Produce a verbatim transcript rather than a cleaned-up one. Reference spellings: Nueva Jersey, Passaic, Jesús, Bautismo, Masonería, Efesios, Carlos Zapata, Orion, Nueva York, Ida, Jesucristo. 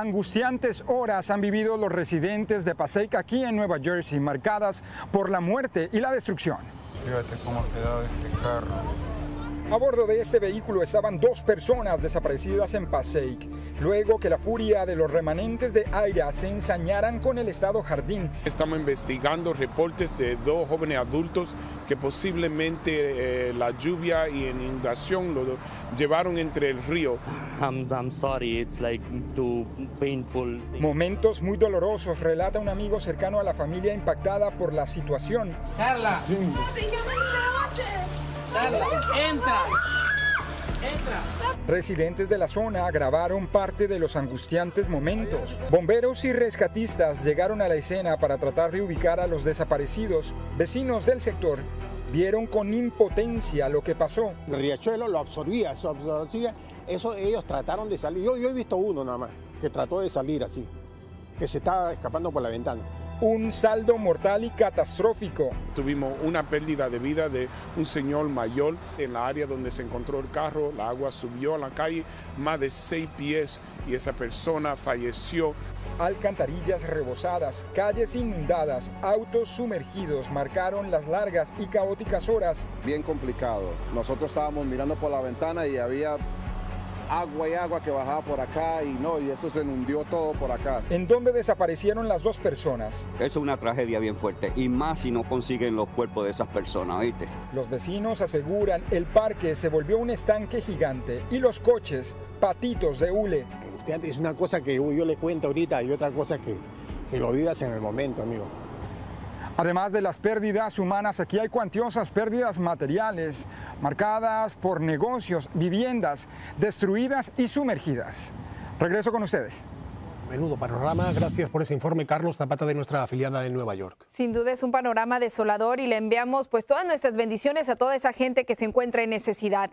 angustiantes horas han vivido los residentes de Passaic aquí en Nueva Jersey, marcadas por la muerte y la destrucción. Fíjate cómo ha quedado este carro. A bordo de este vehículo estaban dos personas desaparecidas en Passaic, luego que la furia de los remanentes de Ida se ensañaran con el estado jardín. Estamos investigando reportes de dos jóvenes adultos que posiblemente eh, la lluvia y inundación lo llevaron entre el río. I'm, I'm sorry, it's like too painful. Momentos muy dolorosos, relata un amigo cercano a la familia impactada por la situación. Carla. Sí. Entra, entra. Residentes de la zona grabaron parte de los angustiantes momentos. Bomberos y rescatistas llegaron a la escena para tratar de ubicar a los desaparecidos. Vecinos del sector vieron con impotencia lo que pasó. El riachuelo lo absorbía, eso absorbía, eso ellos trataron de salir. Yo, yo he visto uno nada más que trató de salir así, que se estaba escapando por la ventana. Un saldo mortal y catastrófico. Tuvimos una pérdida de vida de un señor mayor en la área donde se encontró el carro. La agua subió a la calle más de seis pies y esa persona falleció. Alcantarillas rebosadas, calles inundadas, autos sumergidos marcaron las largas y caóticas horas. Bien complicado. Nosotros estábamos mirando por la ventana y había agua y agua que bajaba por acá y no, y eso se inundó todo por acá. ¿En dónde desaparecieron las dos personas? Es una tragedia bien fuerte y más si no consiguen los cuerpos de esas personas, ¿oíste? Los vecinos aseguran el parque se volvió un estanque gigante y los coches, patitos de hule. Es una cosa que yo le cuento ahorita y otra cosa que, que lo vivas en el momento, amigo. Además de las pérdidas humanas, aquí hay cuantiosas pérdidas materiales, marcadas por negocios, viviendas destruidas y sumergidas. Regreso con ustedes. Menudo panorama. Gracias por ese informe, Carlos Zapata, de nuestra afiliada en Nueva York. Sin duda es un panorama desolador y le enviamos pues todas nuestras bendiciones a toda esa gente que se encuentra en necesidad.